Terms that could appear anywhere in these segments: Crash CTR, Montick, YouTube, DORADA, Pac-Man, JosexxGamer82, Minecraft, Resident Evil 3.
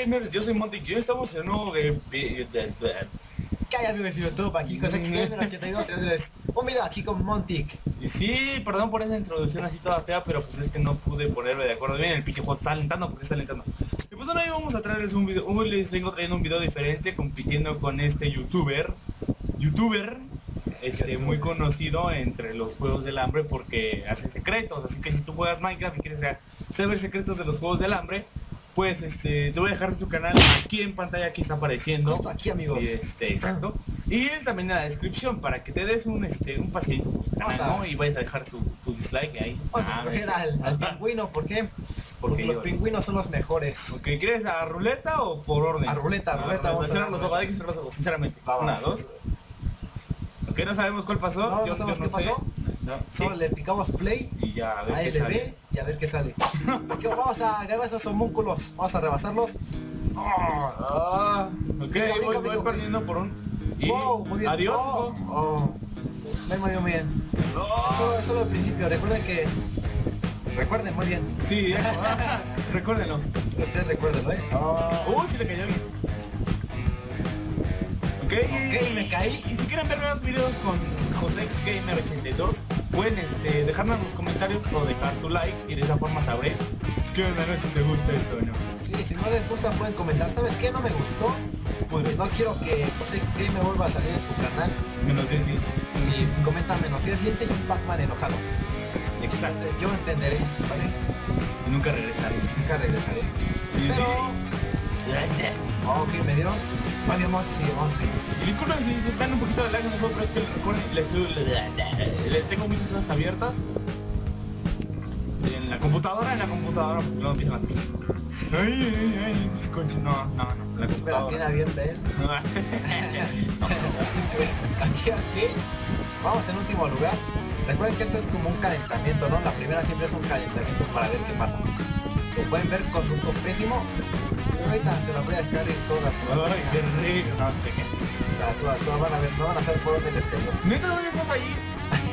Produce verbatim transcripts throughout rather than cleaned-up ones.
gamers, yo soy Montick y hoy estamos en un nuevo de... Cállate, amigos de YouTube, aquí JosexxGamer ochenta y dos, un video aquí con Montick. Y sí, perdón por esa introducción así toda fea, pero pues es que no pude ponerme de acuerdo bien. El pinche juego está alentando porque está alentando. Y pues ahora vamos a traerles un video, hoy les vengo trayendo un video diferente, compitiendo con este youtuber Youtuber Este, muy conocido entre los juegos del hambre porque hace secretos. Así que si tú juegas Minecraft y quieres saber secretos de los juegos del hambre, pues este, te voy a dejar su canal aquí en pantalla, aquí está apareciendo. Justo aquí, amigos. Y este, exacto. Y también en la descripción para que te des un este un paseíto por su canal, ¿no? Y vayas a dejar su, tu dislike ahí. Vamos a escoger al, al pingüino, ¿por qué? Porque, Porque los pingüinos son los mejores. Okay, ¿quieres a ruleta o por orden? A ruleta, a ruleta, vamos a cerrar los ojos, hay que cerrar los ojos, sinceramente. Una, dos. Que no sabemos cuál pasó. No, yo, no sabemos yo no qué sé. pasó. No. Solo sí. Le picamos play y ya a ver ahí qué le sale. Ve y a ver qué sale. Aquí vamos a agarrar esos homúnculos. Vamos a rebasarlos. Oh, oh. Ok, pica, voy, pica, voy pica. perdiendo por un. Y... Wow, muy bien. Adiós. Oh, oh. Me murió muy bien. Oh. Eso, eso es lo principio. Recuerden que. Recuerden muy bien. Sí, eso. Recuérdenlo. Ustedes recuérdenlo, eh. Oh. Uy, sí le cayó bien. Okay. Ok, me caí. Y si quieren ver más videos con JosexxGamer ochenta y dos, pueden este, dejarme en los comentarios o dejar tu like y de esa forma sabré. Escríbeme a ver si te gusta esto o no. Sí, si no les gusta pueden comentar, ¿sabes qué? No me gustó. Pues no quiero que JosexxGamer vuelva a salir en tu canal. Menos diez lince. Y comenta menos diez lince y un Pac-Man enojado. Exacto. Entonces, yo entenderé, ¿vale? Y nunca regresaré. Nunca regresaré. Pero... Ok, me dieron. Vale, vamos a seguir, vamos a seguir. Y disculpen si se dan un poquito de lag en el juego, pero es que recuerden, les, les, les tengo muchas cosas abiertas. En la computadora, en la computadora, porque luego empiezan las cosas. Ay, ay, ay, mis conchas. No, no, no. La computadora. La tiene abierta él. No, no. Aquí, aquí. Vamos en último lugar. Recuerden que esto es como un calentamiento, ¿no? La primera siempre es un calentamiento para ver qué pasa. Como pueden ver, conduzco pésimo. Ahorita se las voy a dejar ir todas. Ay, qué rico. No, es pequeño. Todas, todas van a ver, no van a saber por dónde les cayó. ¿Neta dónde estás ahí?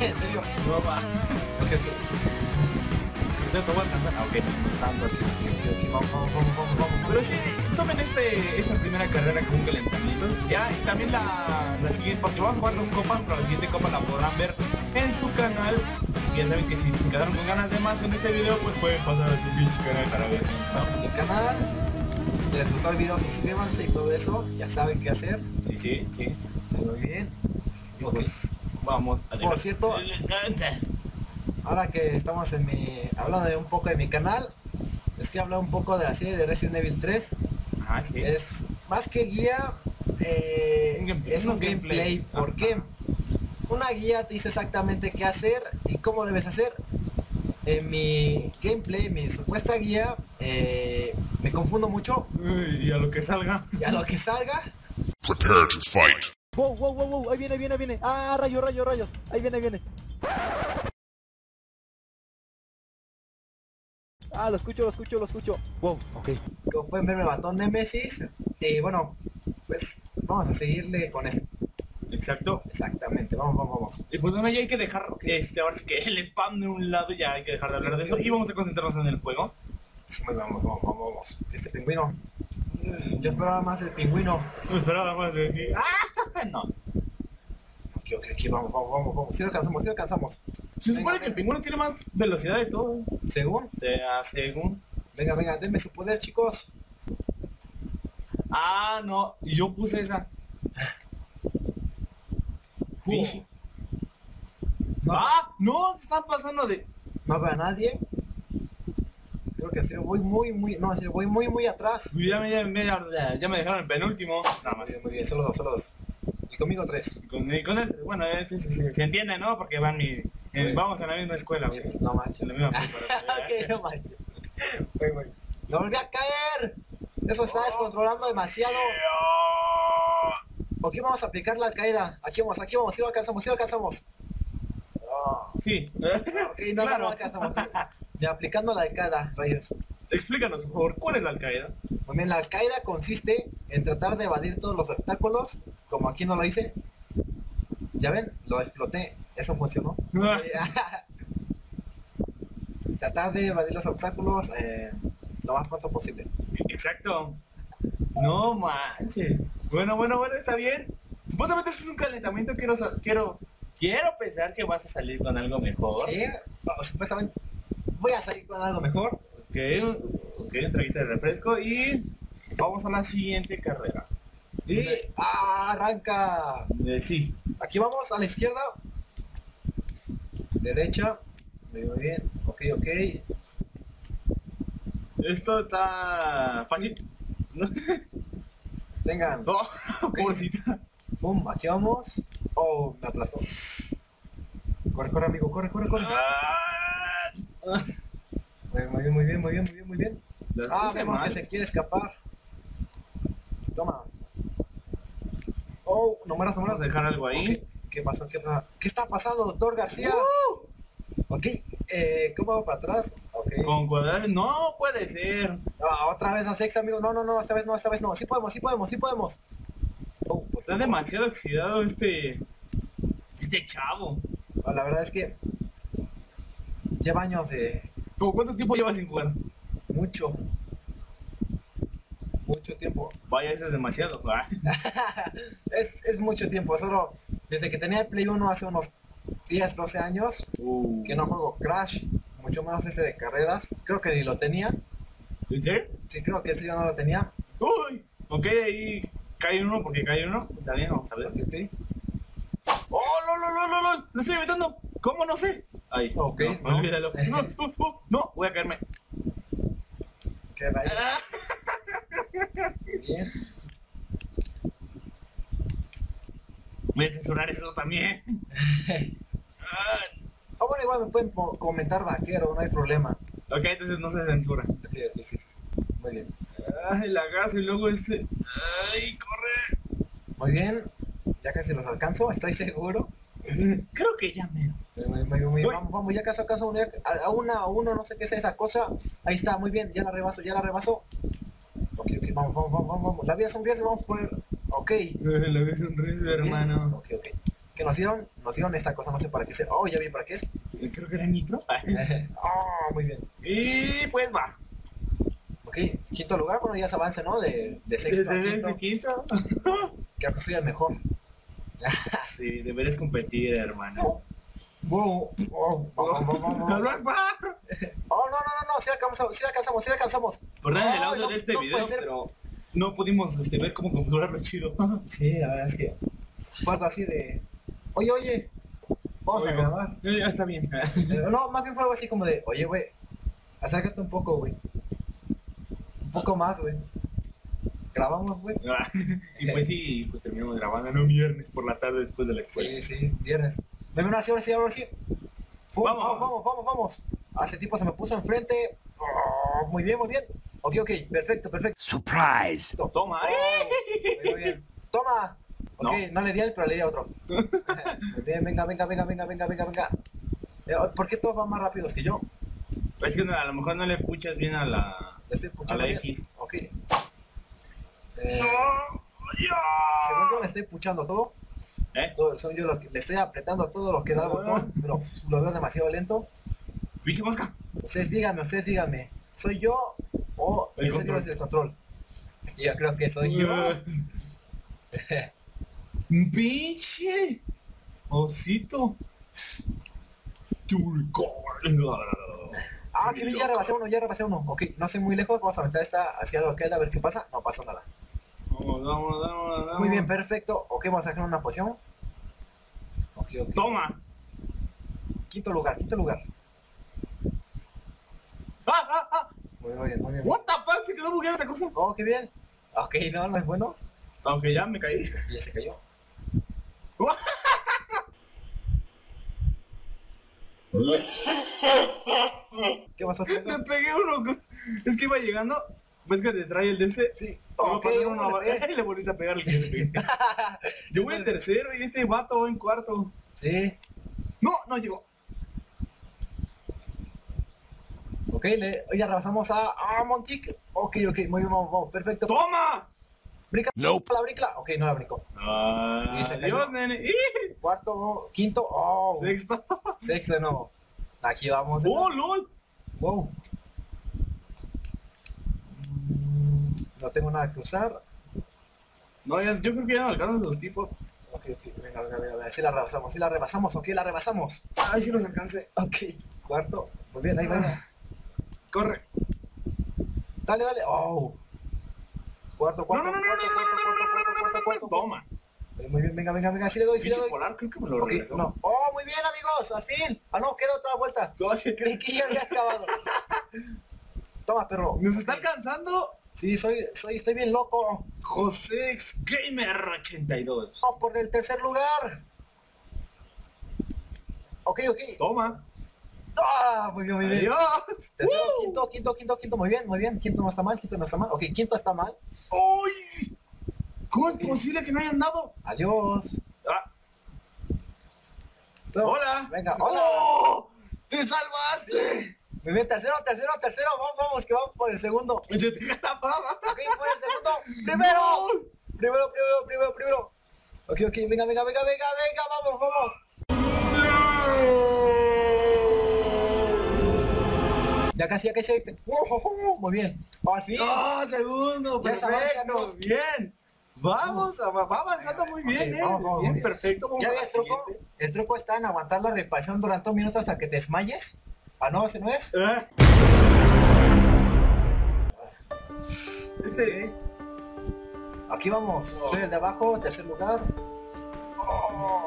¿En serio? No, va. Ok, ok. ¿Qué se te aguanta? Ah, ok. Tanto así. Ok, ok, vamos, vamos, vamos, vamos, vamos. Pero sí, tomen este, esta primera carrera como un calentamiento. Ya, y también la, la siguiente, porque vamos a jugar dos copas, pero la siguiente copa la podrán ver en su canal. Así que ya saben que si se quedaron con ganas de más en este video, pues pueden pasar a su pinche canal para ver. Pasen a mi canal. Si les gustó el video, suscríbanse y todo eso, ya saben qué hacer. Sí, sí, sí. Muy bien. Y okay. Pues vamos a dejar. Por cierto, ahora que estamos en mi, hablando de un poco de mi canal, les quiero hablar un poco de la serie de Resident Evil tres. Ajá, sí. Es más que guía, eh, un es un gameplay. gameplay. ¿Por qué? Ajá. Una guía te dice exactamente qué hacer y cómo debes hacer. En mi gameplay, mi supuesta guía, eh, me confundo mucho. Uy, y a lo que salga. Y a lo que salga. Prepare to fight. Wow, wow, wow, wow, ahí viene, viene, viene. Ah, rayo, rayo, rayos. Ahí viene, viene. Ah, lo escucho, lo escucho, lo escucho. Wow, ok. Como pueden ver, me mató Nemesis. Y bueno, pues vamos a seguirle con esto. Exacto. Exactamente, vamos, vamos, vamos. Y pues bueno, ya hay que dejar okay. este, ahora sí que el spam de un lado, ya hay que dejar de hablar de eso. Y vamos a concentrarnos en el juego. Sí, vamos, vamos, vamos, vamos. Este pingüino. Yo esperaba más del pingüino. No esperaba más de mí. ¡Ah! No. Ok, ok, ok, vamos, vamos, vamos, vamos. Si sí lo alcanzamos, si sí lo alcanzamos. Se venga, supone venga. que el pingüino tiene más velocidad de todo. ¿Según? Sea, según. Venga, venga, denme su poder, chicos. Ah, no. Y yo puse esa. Fish. No. ¡Ah! ¡No! Se están pasando de... No veo a nadie. Creo que así voy muy, muy... No, así voy muy, muy atrás. Ya me, ya, me, ya me dejaron el penúltimo. Nada más. Muy bien, muy bien. Solo dos, solo dos. Y conmigo tres. Y con, y con el, bueno, este, se, se, se entiende, ¿no? Porque van mi... En, vamos a la misma escuela. Bien, no manches. Misma ok, no manches. Voy, voy. ¡Lo volví a caer! Eso está oh, descontrolando demasiado. Dios. Aquí vamos a aplicar la caída. Aquí vamos, aquí vamos, si sí lo alcanzamos, si sí lo alcanzamos. Oh. Sí. Okay, no, claro. No lo alcanzamos. De aplicando la alcaida, rayos. Explícanos, por favor, ¿cuál es la alcaida? Pues bien, la alcaida consiste en tratar de evadir todos los obstáculos, como aquí no lo hice. Ya ven, lo exploté, eso funcionó. Tratar de evadir los obstáculos eh, lo más pronto posible. Exacto. No manches. Bueno, bueno, bueno, está bien. Supuestamente eso es un calentamiento. Quiero quiero quiero pensar que vas a salir con algo mejor. Sí, bueno, supuestamente voy a salir con algo mejor. Ok, ok, un traguito de refresco y vamos a la siguiente carrera. Y arranca. Eh, sí. Aquí vamos a la izquierda. Derecha. Muy bien. Ok, ok. Esto está fácil. Tengan. Oh, okay. Pobrecita. Fum, aquí vamos. Oh, me aplazó. Corre, corre, amigo, corre, corre, corre. Ah. Muy bien, muy bien, muy bien, muy bien, muy bien. Ah, vemos que se quiere escapar. Toma. Oh, no mueras, no mueras. Vamos a dejar algo ahí. Okay. ¿Qué pasó? ¿Qué pasó? ¿Qué está pasando, doctor García? Uh. Ok, eh, ¿cómo hago para atrás? Okay. Con cuadrado, no puede ser. Ah, otra vez a sexta, amigo. No, no, no, esta vez no, esta vez no. Sí podemos, sí podemos, sí podemos. Oh, pues está no. demasiado oxidado este. Este chavo. No, la verdad es que lleva años de. ¿Cómo cuánto tiempo lleva sin jugar? Mucho. Mucho tiempo. Vaya, eso es demasiado. es, es mucho tiempo. Solo desde que tenía el Play uno hace unos diez, doce años uh. que no juego Crash, mucho menos ese de carreras. Creo que ni lo tenía. ¿En serio? Sí, creo que ese yo no lo tenía. Uy, ok, ahí cae uno porque cae uno. Está bien, vamos a ver. Okay, okay. Oh, no, no, no, no, no, lo estoy evitando. ¿Cómo no sé? Ahí. Ok, no, no. Olvídalo. No, uh, uh, no, voy a caerme. Qué rayos. Muy bien. Voy a censurar eso también. Ah, bueno, igual me pueden comentar vaquero, no hay problema. Ok, entonces no se censura. Ok, ok, sí, sí. Muy bien. Ay, el agazo y luego este. Ay, corre. Muy bien. Ya casi los alcanzo, estoy seguro. Creo que ya me. Muy, muy, muy, vamos, vamos, ya casi alcanzo uno, ya, a una, a uno, no sé qué es esa cosa. Ahí está, muy bien, ya la rebaso, ya la rebaso. Ok, ok, vamos, vamos, vamos, vamos. La vida es un riesgo, vamos a poner. Ok. La vida es un riesgo, hermano. Ok, ok. Que nos dieron, nos dieron esta cosa, no sé para qué es. Oh, ya vi para qué es. Creo que era nitro. Oh, muy bien. Y pues va. Ok, quinto lugar, bueno, ya se avance, ¿no? De, de sexto a quinto. De quinto. Creo que soy el mejor. Sí, deberías competir, hermano. Oh, oh, oh, oh, oh, no, no, no, sí alcanzamos, sí alcanzamos, sí alcanzamos. Por nada, en el audio de este video, pero no pudimos este, ver cómo configurarlo chido. Sí, la verdad es que falta así de... Oye, oye, vamos oye, a grabar. Ya está bien. No, más bien fue algo así como de, oye, güey, acércate un poco, güey. Un poco más, güey. Grabamos, güey. Y pues sí, pues terminamos grabando, ¿no? Viernes por la tarde después de la escuela. Sí, sí, viernes. Ven, así, ahora sí, ahora sí. Fum, vamos, vamos, vamos, vamos, vamos. A ese tipo se me puso enfrente. Oh, muy bien, muy bien. Ok, ok, perfecto, perfecto. Surprise. Toma. Oh, muy bien. Toma. Ok, no, no le di a él, pero le di a otro. Bien, venga, venga, venga, venga, venga, venga, venga. ¿Por qué todos van más rápidos que yo? Es que a lo mejor no le puchas bien a la, estoy a la bien. X. Ok. Eh, no, yo. Según yo le estoy puchando todo. ¿Eh? Todo, soy yo lo que, le estoy apretando todo lo que da el botón, pero lo veo demasiado lento. ¡Bicho mosca! Ustedes díganme, ustedes díganme. ¿Soy yo o el control? Es el control. Yo creo que soy yo. ¡Pinche! ¡Osito! Ah, que bien, ya rebasé uno, ya rebasé uno. Ok, no sé muy lejos, vamos a aventar esta hacia lo que es, a ver qué pasa. No pasó nada. Vamos, vamos, vamos, vamos. Muy bien, perfecto. Ok, vamos a dejar una poción. Ok, ok. ¡Toma! Quinto lugar, quinto lugar. ¡Ah, ah, ah! Muy bien, muy bien. ¿What the fuck? ¿Se quedó bugueada esa cosa? Oh, qué bien. Ok, no, no es bueno. Aunque ya me caí. Ya se cayó. ¿Qué pasó? Me pegué uno. Es que iba llegando. ¿Ves que te trae el D C? Sí. Oh, okay, uno uno le, le volviste a pegar el que yo voy en tercero y este vato va en cuarto. Sí. No, no llegó. Ok, le, ya rebasamos a, a Montick. Ok, ok, muy bien, vamos, vamos, perfecto. ¡Toma! ¿Brinca? Nope. ¿La brinca? Ok, no la brincó. Ah, Dios, nene. Cuarto, quinto, oh. Sexto. Sexto de nuevo. Aquí vamos. ¡Oh, lol! Wow. No tengo nada que usar. No, yo, yo creo que ya no alcanzan los tipos. Ok, ok, venga, venga, venga, venga. Si la rebasamos, si la rebasamos, ok, la rebasamos. Ay, si los alcance. Ok, cuarto. Muy bien, ahí va. Corre. Dale, dale. Oh. Cuarto, cuarto. No, no, no, cuarto, no, no, cuarto, no, no, cuarto, cuarto, cuarto, cuarto, toma. Muy bien, venga, venga, venga, si le doy, si le doy. Polar, creo que me lo okay, no. Oh, muy bien, amigos, al fin. Ah, no, queda otra vuelta. Creí que ya había acabado. Toma, perro. ¿Nos está alcanzando? Sí, soy, soy, estoy bien loco. JosexxGamer ochenta y dos. Vamos por el tercer lugar. Ok, ok. Toma. Ah, muy bien, muy bien. Adiós. Tercero, uh. Quinto, quinto, quinto, quinto. Muy bien, muy bien. Quinto no está mal, quinto no está mal. Ok, quinto está mal. ¡Uy! ¿Cómo es posible que no hayan dado? Adiós. Ah. Toma, hola. Venga, hola. Oh, ¡te salvaste! Muy bien, tercero, tercero, tercero. Vamos, vamos, que vamos por el segundo. Yo te la fama. Ok, por el segundo. Primero. No. Primero, primero, primero, primero. Ok, ok, venga, venga, venga, venga, venga, vamos, vamos. Ya casi, ya casi. Uh, uh, uh, muy bien. Al fin. ¡Oh, segundo! ¡Perfecto! ¡Bien! Vamos, va avanzando muy bien, okay, eh. Vamos, vamos, bien, bien, perfecto. Vamos, ¿ya ves, truco? El truco está en aguantar la respiración durante un minuto hasta que te desmayes. Ah, no, ese no es. ¿Eh? Este. Aquí vamos. Oh. Soy el de abajo, tercer lugar. Oh,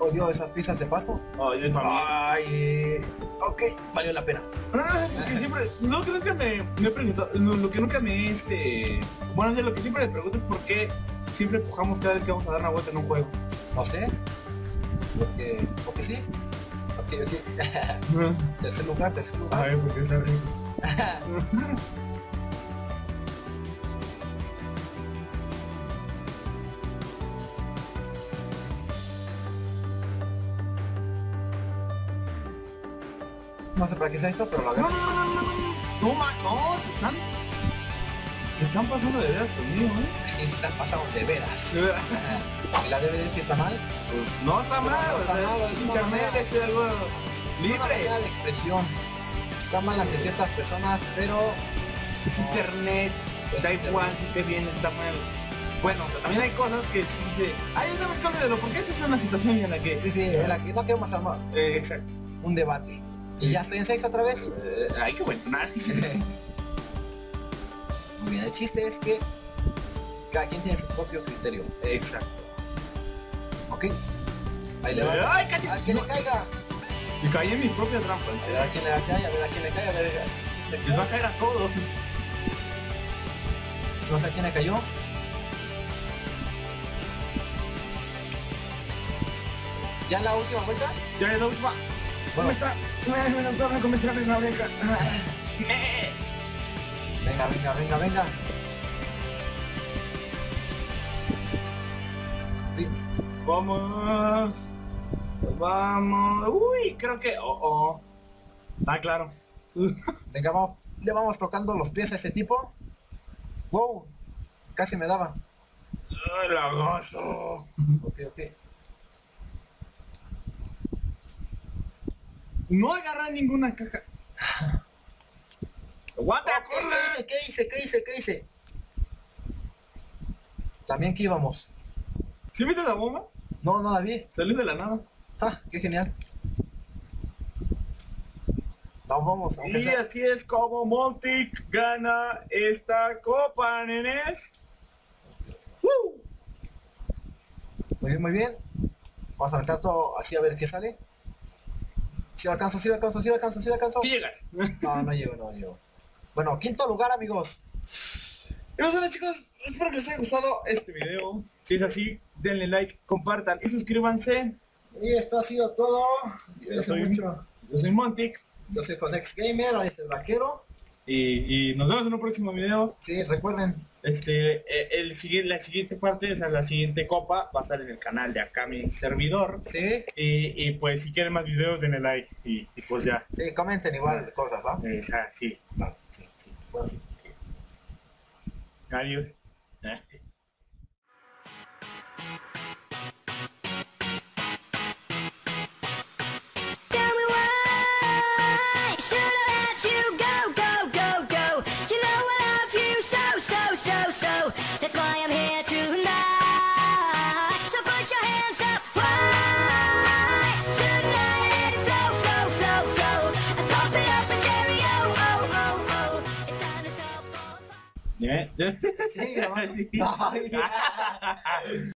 oh Dios, esas piezas de pasto. Oh, yo también. Ay, ok, valió la pena. Ah, que siempre, lo que nunca me, me he preguntado, lo, lo que nunca me este. Bueno, de lo que siempre me pregunto es por qué siempre empujamos cada vez que vamos a dar una vuelta en un juego. No sé. Porque. Porque sí. Ok, ok. Tercer lugar, tercer lugar. Ay, porque es rico. No sé para qué sea esto, pero la verdad. No, no, no, no, no, no, no, te están. Te están pasando de veras conmigo, ¿eh? Sí, se están pasando de veras. ¿Y la D V D sí está mal? Pues no está mal, no está mal, es internet, es algo libre. Es una manera de expresión. Está mal ante ciertas personas, pero. Es internet, da igual si se bien, está mal. Bueno, o sea, también hay cosas que sí se. Ay, ya sabes, cámbialo, porque esta es una situación en la que. Sí, sí, en la que no queremos armar. Eh, exacto. Un debate. ¿Y ya estoy en sexo otra vez? Eh, hay que buenar. Muy bien, el chiste es que cada quien tiene su propio criterio. Exacto. Ok. Ahí le va. ¡Ay, casi! ¡A quien no le caiga! Me caí en mi propia trampa. A ver a quién le cae, a ver a quién le cae, a ver a quién le cae. Les va a caer a todos. No sé a quién le cayó. ¿Ya la última vuelta? Ya es la última. ¿Cómo está? Una vez me saltaron a comenzar a abrir una oreja. Venga, venga, venga, venga. Vamos. Vamos. Uy, creo que... Oh, oh. Ah, claro. Venga, vamos. Le vamos tocando los pies a este tipo. Wow. Casi me daba. La gozo. Ok, ok. No agarré ninguna caja. What the oh, ¿qué hice? ¿Qué hice? ¿Qué hice? ¿Qué hice? También que íbamos. ¿Sí viste la bomba? No, no la vi. Salió de la nada. Ah, qué genial. Vamos, vamos. Y sea. Así es como Montick gana esta copa, nenes. ¡Woo! Muy bien, muy bien. Vamos a aventar todo así a ver qué sale. Si lo alcanzo, si lo alcanzo, si lo alcanzo, si lo alcanzo. Si llegas. No, no llego, no llego. Bueno, quinto lugar, amigos. Pero bueno, chicos, espero que les haya gustado este video. Si es así, denle like, compartan y suscríbanse. Y esto ha sido todo. Yo soy, mucho. Yo soy Montick. Yo soy JosexxGamer, ahí es el vaquero. Y, y nos vemos en un próximo video. Sí, recuerden. Este, el, el, la siguiente parte, o sea, la siguiente copa va a estar en el canal de acá, mi servidor. Sí. Y, y pues si quieren más videos, denle like y, y pues sí. Ya. Sí, comenten igual cosas, ¿va? Eh, ah, sí. Va, sí, sí. Bueno, sí, sí. Adiós. That's why I'm here tonight. ¿Eh? Sí, ¿no? Sí. Oh, yeah.